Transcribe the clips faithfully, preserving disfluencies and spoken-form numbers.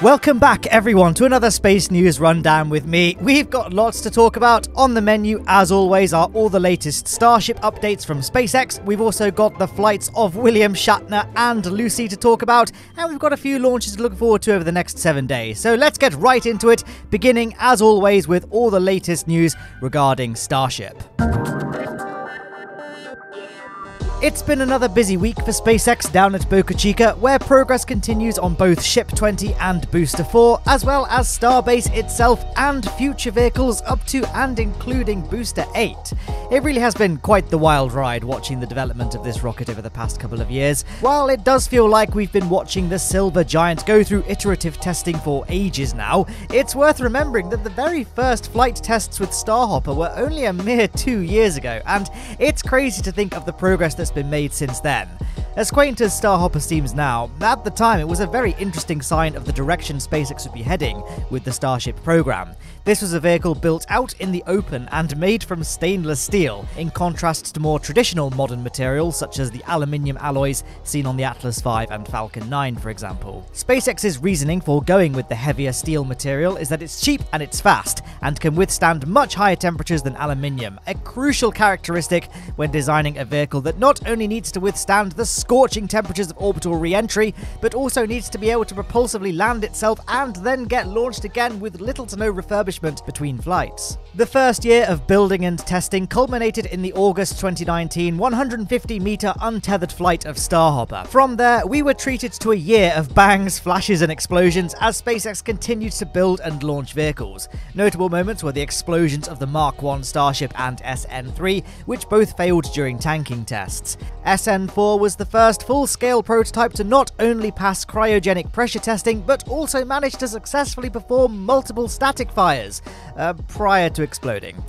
Welcome back, everyone, to another Space News Rundown with me. We've got lots to talk about. On the menu, as always, are all the latest Starship updates from SpaceX. We've also got the flights of William Shatner and Lucy to talk about, and we've got a few launches to look forward to over the next seven days. So let's get right into it, beginning, as always, with all the latest news regarding Starship. It's been another busy week for SpaceX down at Boca Chica, where progress continues on both Ship twenty and Booster four, as well as Starbase itself and future vehicles up to and including Booster eight. It really has been quite the wild ride watching the development of this rocket over the past couple of years. While it does feel like we've been watching the silver giant go through iterative testing for ages now, it's worth remembering that the very first flight tests with Starhopper were only a mere two years ago, and it's crazy to think of the progress that's been made since then. As quaint as Starhopper seems now, at the time it was a very interesting sign of the direction SpaceX would be heading with the Starship program. This was a vehicle built out in the open and made from stainless steel, in contrast to more traditional modern materials such as the aluminium alloys seen on the Atlas five and Falcon nine, for example. SpaceX's reasoning for going with the heavier steel material is that it's cheap and it's fast, and can withstand much higher temperatures than aluminium, a crucial characteristic when designing a vehicle that not only needs to withstand the scorching temperatures of orbital re-entry, but also needs to be able to propulsively land itself and then get launched again with little to no refurbishment between flights. The first year of building and testing culminated in the August twenty nineteen one hundred fifty meter untethered flight of Starhopper. From there, we were treated to a year of bangs, flashes and explosions as SpaceX continued to build and launch vehicles. Notable moments were the explosions of the Mark one Starship and S N three, which both failed during tanking tests. S N four was the first First full-scale prototype to not only pass cryogenic pressure testing, but also managed to successfully perform multiple static fires uh, prior to exploding.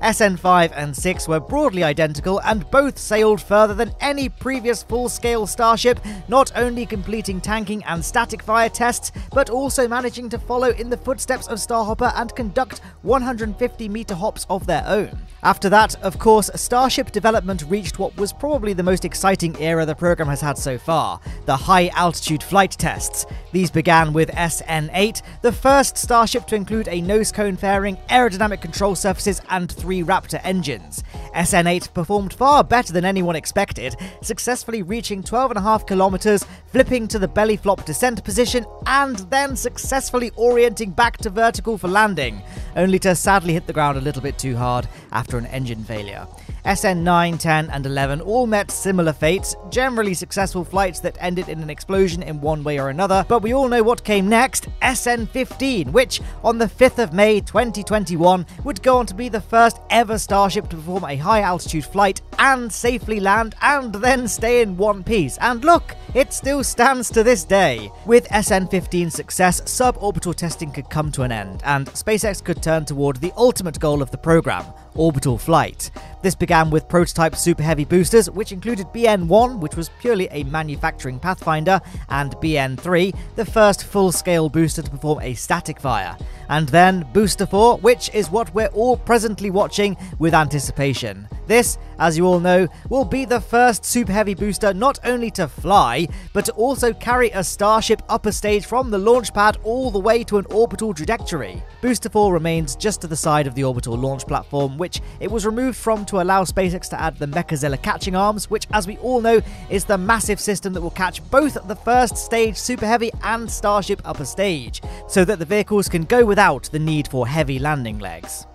S N five and six were broadly identical and both sailed further than any previous full-scale Starship, not only completing tanking and static fire tests, but also managing to follow in the footsteps of Starhopper and conduct one hundred fifty meter hops of their own. After that, of course, Starship development reached what was probably the most exciting era the program program has had so far, the high-altitude flight tests. These began with S N eight, the first Starship to include a nose-cone fairing, aerodynamic control surfaces and three Raptor engines. S N eight performed far better than anyone expected, successfully reaching twelve and a half kilometers, flipping to the belly flop descent position and then successfully orienting back to vertical for landing, only to sadly hit the ground a little bit too hard after an engine failure. S N nine, ten and eleven all met similar fates, generally successful flights that ended in an explosion in one way or another, but we all know what came next, S N fifteen, which on the fifth of May twenty twenty-one would go on to be the first ever Starship to perform a high-altitude flight and safely land and then stay in one piece. And look, it still stands to this day. With S N fifteen's success, suborbital testing could come to an end, and SpaceX could turn toward the ultimate goal of the program, orbital flight. This began with prototype Super Heavy boosters, which included B N one, which was purely a manufacturing pathfinder, and B N three, the first full-scale booster to perform a static fire. And then Booster four, which is what we're all presently watching with anticipation. This, as you all know, will be the first Super Heavy booster not only to fly, but to also carry a Starship upper stage from the launch pad all the way to an orbital trajectory. Booster four remains just to the side of the orbital launch platform, which it was removed from to allow SpaceX to add the Mechazilla catching arms, which, as we all know, is the massive system that will catch both the first stage Super Heavy and Starship upper stage, so that the vehicles can go without the need for heavy landing legs.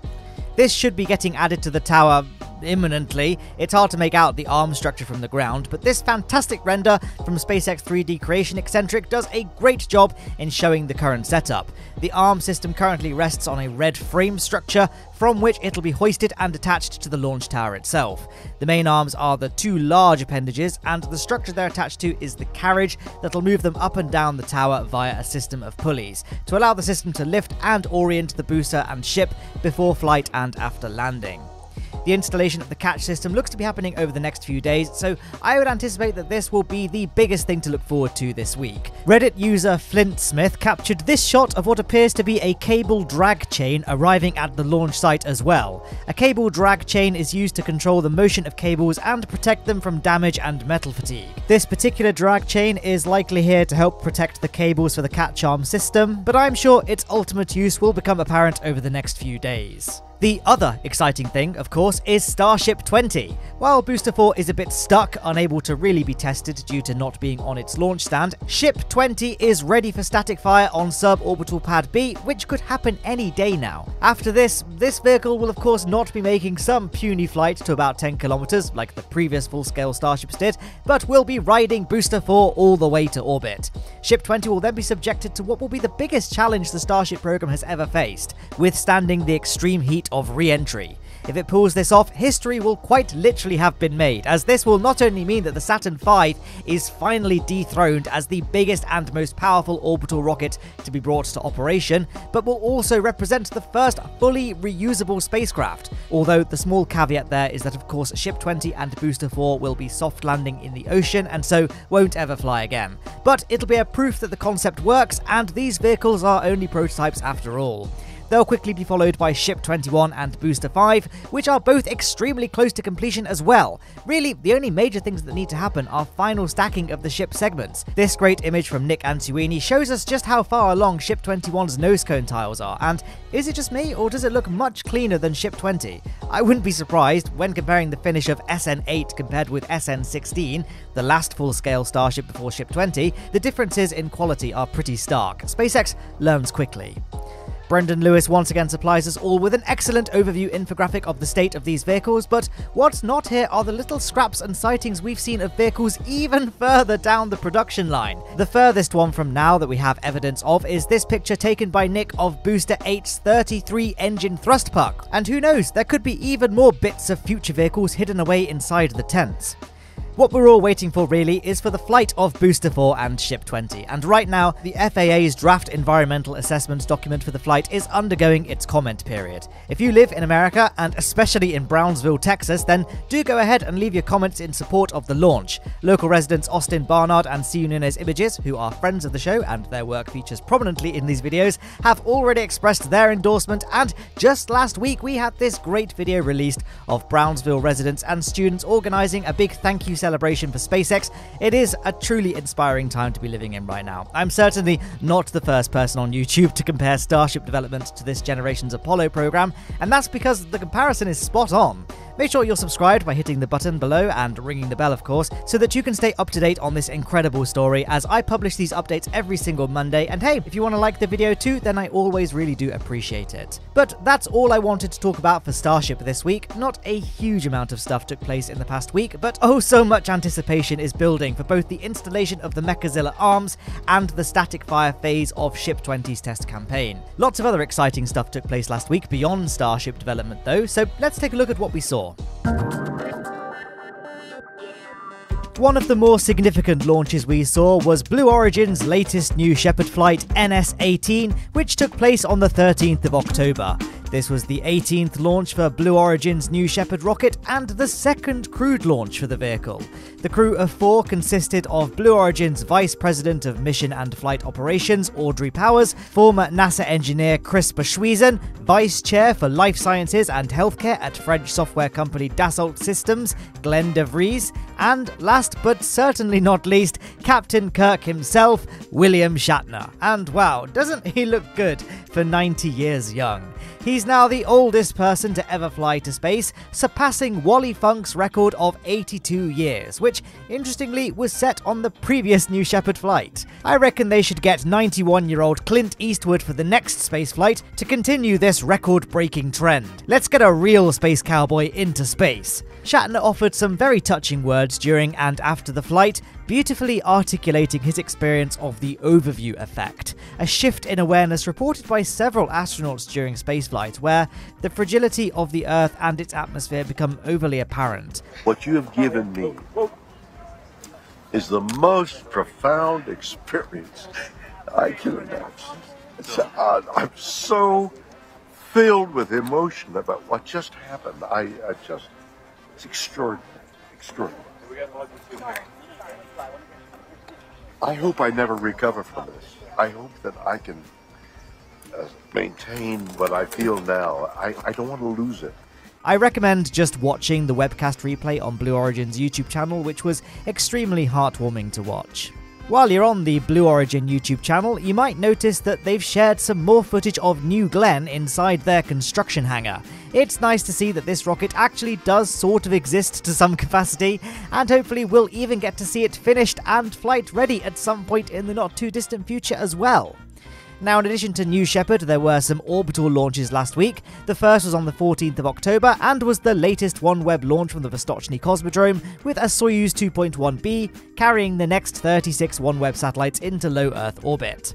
This should be getting added to the tower imminently. It's hard to make out the arm structure from the ground, but this fantastic render from SpaceX three D Creation Eccentric does a great job in showing the current setup. The arm system currently rests on a red frame structure, from which it'll be hoisted and attached to the launch tower itself. The main arms are the two large appendages, and the structure they're attached to is the carriage that'll move them up and down the tower via a system of pulleys, to allow the system to lift and orient the booster and ship before flight and after landing. The installation of the catch system looks to be happening over the next few days, so I would anticipate that this will be the biggest thing to look forward to this week. Reddit user Flint Smith captured this shot of what appears to be a cable drag chain arriving at the launch site as well. A cable drag chain is used to control the motion of cables and protect them from damage and metal fatigue. This particular drag chain is likely here to help protect the cables for the catch arm system, but I'm sure its ultimate use will become apparent over the next few days. The other exciting thing, of course, is Starship twenty. While Booster four is a bit stuck, unable to really be tested due to not being on its launch stand, Ship twenty is ready for static fire on suborbital pad B, which could happen any day now. After this, this vehicle will of course not be making some puny flight to about ten kilometers, like the previous full-scale Starships did, but will be riding Booster four all the way to orbit. Ship twenty will then be subjected to what will be the biggest challenge the Starship program has ever faced, withstanding the extreme heat of re-entry. If it pulls this off, history will quite literally have been made, as this will not only mean that the Saturn five is finally dethroned as the biggest and most powerful orbital rocket to be brought to operation, but will also represent the first fully reusable spacecraft. Although the small caveat there is that of course Ship twenty and Booster four will be soft landing in the ocean and so won't ever fly again. But it'll be a proof that the concept works, and these vehicles are only prototypes after all. They'll quickly be followed by Ship twenty-one and Booster five, which are both extremely close to completion as well. Really, the only major things that need to happen are final stacking of the ship segments. This great image from Nick Antuini shows us just how far along Ship twenty-one's nose cone tiles are, and is it just me, or does it look much cleaner than Ship twenty? I wouldn't be surprised, when comparing the finish of S N eight compared with S N sixteen, the last full-scale Starship before Ship twenty, the differences in quality are pretty stark. SpaceX learns quickly. Brendan Lewis once again supplies us all with an excellent overview infographic of the state of these vehicles, but what's not here are the little scraps and sightings we've seen of vehicles even further down the production line. The furthest one from now that we have evidence of is this picture taken by Nick of Booster eight's thirty-three engine thrust puck, and who knows, there could be even more bits of future vehicles hidden away inside the tents. What we're all waiting for really is for the flight of Booster four and Ship twenty, and right now the F A A's draft environmental assessments document for the flight is undergoing its comment period. If you live in America, and especially in Brownsville, Texas, then do go ahead and leave your comments in support of the launch. Local residents Austin Barnard and CNunezIMAGES, who are friends of the show and their work features prominently in these videos, have already expressed their endorsement, and just last week we had this great video released of Brownsville residents and students organising a big thank you celebration celebration for SpaceX. It is a truly inspiring time to be living in right now. I'm certainly not the first person on YouTube to compare Starship development to this generation's Apollo program, and that's because the comparison is spot on. Make sure you're subscribed by hitting the button below and ringing the bell, of course, so that you can stay up to date on this incredible story, as I publish these updates every single Monday. And hey, if you want to like the video too, then I always really do appreciate it. But that's all I wanted to talk about for Starship this week. Not a huge amount of stuff took place in the past week, but oh so much anticipation is building for both the installation of the Mechazilla arms and the static fire phase of Ship twenty's test campaign. Lots of other exciting stuff took place last week beyond Starship development though, so let's take a look at what we saw. One of the more significant launches we saw was Blue Origin's latest New Shepard flight, N S eighteen, which took place on the thirteenth of October. This was the eighteenth launch for Blue Origin's New Shepard rocket and the second crewed launch for the vehicle. The crew of four consisted of Blue Origin's Vice President of Mission and Flight Operations, Audrey Powers, former NASA engineer Chris Boshuizen, Vice Chair for Life Sciences and Healthcare at French software company Dassault Systems, Glenn DeVries, and last but certainly not least, Captain Kirk himself, William Shatner. And wow, doesn't he look good for ninety years young? He's now the oldest person to ever fly to space, surpassing Wally Funk's record of eighty-two years, which interestingly was set on the previous New Shepard flight. I reckon they should get ninety-one-year-old Clint Eastwood for the next space flight to continue this record-breaking trend. Let's get a real space cowboy into space. Shatner offered some very touching words during and after the flight, beautifully articulating his experience of the overview effect, a shift in awareness reported by several astronauts during spaceflight, where the fragility of the Earth and its atmosphere become overly apparent. What you have given me is the most profound experience I can imagine. Uh, I'm so filled with emotion about what just happened. I, I just, it's extraordinary, extraordinary. I hope I never recover from this. I hope that I can uh, maintain what I feel now. I, I don't want to lose it. I recommend just watching the webcast replay on Blue Origin's YouTube channel, which was extremely heartwarming to watch. While you're on the Blue Origin YouTube channel, you might notice that they've shared some more footage of New Glenn inside their construction hangar. It's nice to see that this rocket actually does sort of exist to some capacity, and hopefully we'll even get to see it finished and flight ready at some point in the not too distant future as well. Now, in addition to New Shepard, there were some orbital launches last week. The first was on the fourteenth of October and was the latest OneWeb launch from the Vostochny Cosmodrome with a Soyuz two point one B, carrying the next thirty-six OneWeb satellites into low Earth orbit.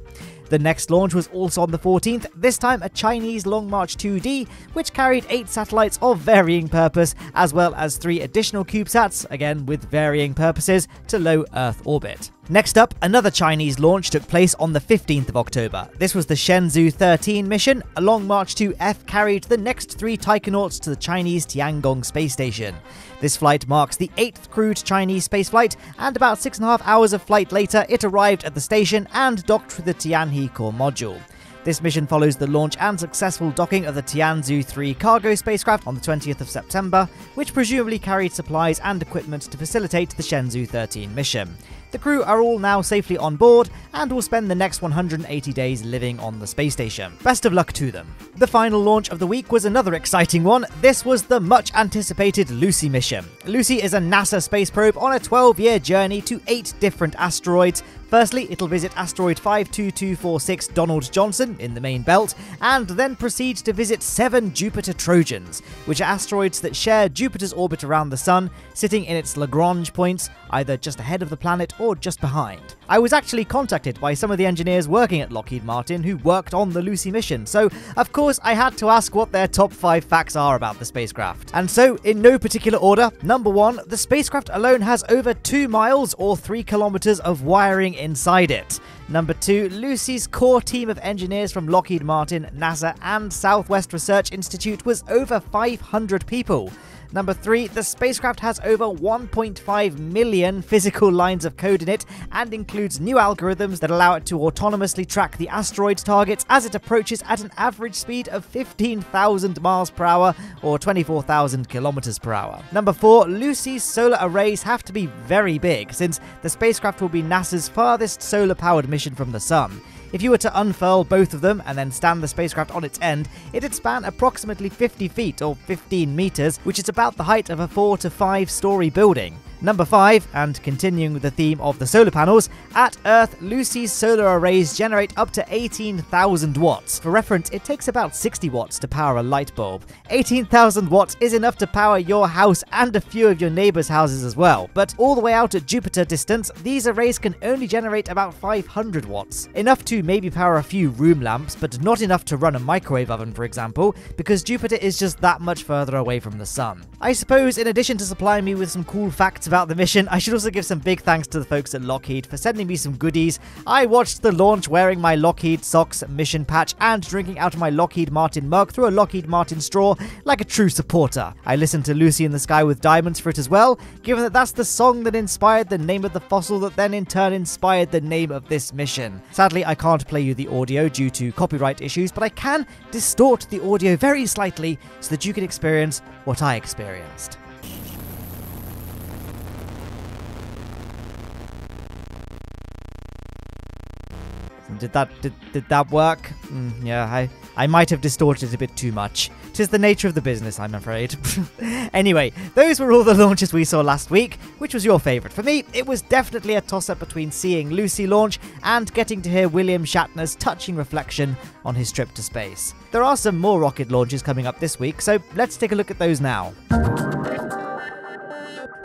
The next launch was also on the fourteenth, this time a Chinese Long March two D, which carried eight satellites of varying purpose, as well as three additional CubeSats, again with varying purposes, to low Earth orbit. Next up, another Chinese launch took place on the fifteenth of October. This was the Shenzhou thirteen mission. A Long March two F carried the next three taikonauts to the Chinese Tiangong space station. This flight marks the eighth crewed Chinese spaceflight, and about six and a half hours of flight later, it arrived at the station and docked with the Tianhe core module. This mission follows the launch and successful docking of the Tianzhu three cargo spacecraft on the twentieth of September, which presumably carried supplies and equipment to facilitate the Shenzhou thirteen mission. The crew are all now safely on board and will spend the next one hundred eighty days living on the space station. Best of luck to them. The final launch of the week was another exciting one. This was the much-anticipated Lucy mission. Lucy is a NASA space probe on a twelve-year journey to eight different asteroids. Firstly, it'll visit asteroid five two two four six Donald Johnson in the main belt, and then proceeds to visit seven Jupiter Trojans, which are asteroids that share Jupiter's orbit around the Sun, sitting in its Lagrange points, either just ahead of the planet or just behind. I was actually contacted by some of the engineers working at Lockheed Martin who worked on the Lucy mission, so of course I had to ask what their top five facts are about the spacecraft. And so, in no particular order, number one, the spacecraft alone has over two miles or three kilometers of wiring inside it. Number two, Lucy's core team of engineers from Lockheed Martin, NASA, and Southwest Research Institute was over five hundred people. Number three, the spacecraft has over one point five million physical lines of code in it and includes new algorithms that allow it to autonomously track the asteroid's targets as it approaches at an average speed of fifteen thousand miles per hour or twenty-four thousand kilometers per hour. Number four, Lucy's solar arrays have to be very big since the spacecraft will be NASA's farthest solar-powered mission from the Sun. If you were to unfurl both of them and then stand the spacecraft on its end, it'd span approximately fifty feet or fifteen meters, which is about the height of a four to five story building. Number five, and continuing with the theme of the solar panels, at Earth, Lucy's solar arrays generate up to eighteen thousand watts. For reference, it takes about sixty watts to power a light bulb. eighteen thousand watts is enough to power your house and a few of your neighbors' houses as well, but all the way out at Jupiter distance, these arrays can only generate about five hundred watts. Enough to maybe power a few room lamps, but not enough to run a microwave oven, for example, because Jupiter is just that much further away from the Sun. I suppose, in addition to supplying me with some cool facts about About the mission, I should also give some big thanks to the folks at Lockheed for sending me some goodies. I watched the launch wearing my Lockheed socks, mission patch, and drinking out of my Lockheed Martin mug through a Lockheed Martin straw like a true supporter. I listened to Lucy in the Sky with Diamonds for it as well, given that that's the song that inspired the name of the fossil that then in turn inspired the name of this mission. Sadly, I can't play you the audio due to copyright issues, but I can distort the audio very slightly so that you can experience what I experienced. Did that did, did that work? Mm, yeah, I, I might have distorted it a bit too much. 'Tis the nature of the business, I'm afraid. Anyway, those were all the launches we saw last week. Which was your favourite? For me, it was definitely a toss-up between seeing Lucy launch and getting to hear William Shatner's touching reflection on his trip to space. There are some more rocket launches coming up this week, so let's take a look at those now.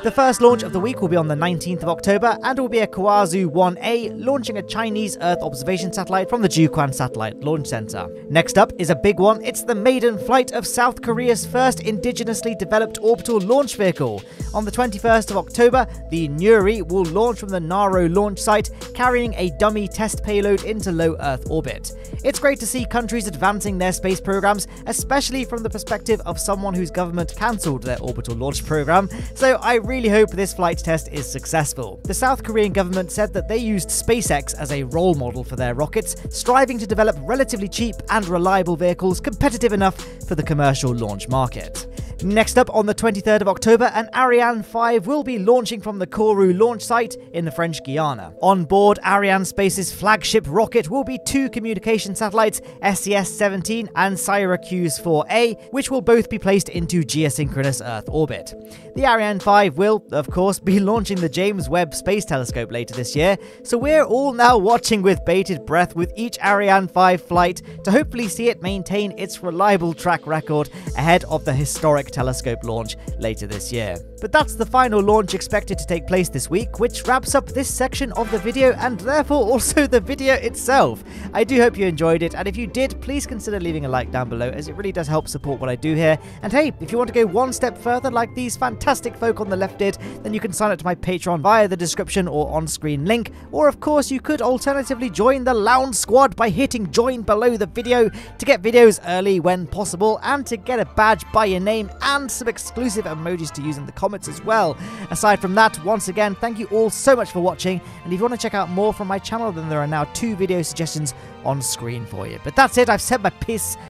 The first launch of the week will be on the nineteenth of October and it will be a Kowazu one A launching a Chinese Earth observation satellite from the Jiuquan Satellite Launch Center. Next up is a big one, it's the maiden flight of South Korea's first indigenously developed orbital launch vehicle. On the twenty-first of October, the Nuri will launch from the Naro launch site carrying a dummy test payload into low Earth orbit. It's great to see countries advancing their space programs, especially from the perspective of someone whose government cancelled their orbital launch program, so I really hope this flight test is successful. The South Korean government said that they used SpaceX as a role model for their rockets, striving to develop relatively cheap and reliable vehicles competitive enough for the commercial launch market. Next up, on the twenty-third of October, an Ariane five will be launching from the Kourou launch site in the French Guiana. On board Ariane Space's flagship rocket will be two communication satellites, S E S seventeen and Syracuse four A, which will both be placed into geosynchronous Earth orbit. The Ariane five will, of course, be launching the James Webb Space Telescope later this year, so we're all now watching with bated breath with each Ariane five flight to hopefully see it maintain its reliable track record ahead of the historic telescope launch later this year. But that's the final launch expected to take place this week, which wraps up this section of the video and therefore also the video itself. I do hope you enjoyed it, and if you did, please consider leaving a like down below as it really does help support what I do here. And hey, if you want to go one step further like these fantastic folk on the left did, then you can sign up to my Patreon via the description or on-screen link, or of course you could alternatively join the Lounge Squad by hitting join below the video to get videos early when possible and to get a badge by your name and some exclusive emojis to use in the comments as well. Aside from that, once again, thank you all so much for watching, and if you want to check out more from my channel, then there are now two video suggestions on screen for you. But that's it, I've said my piece,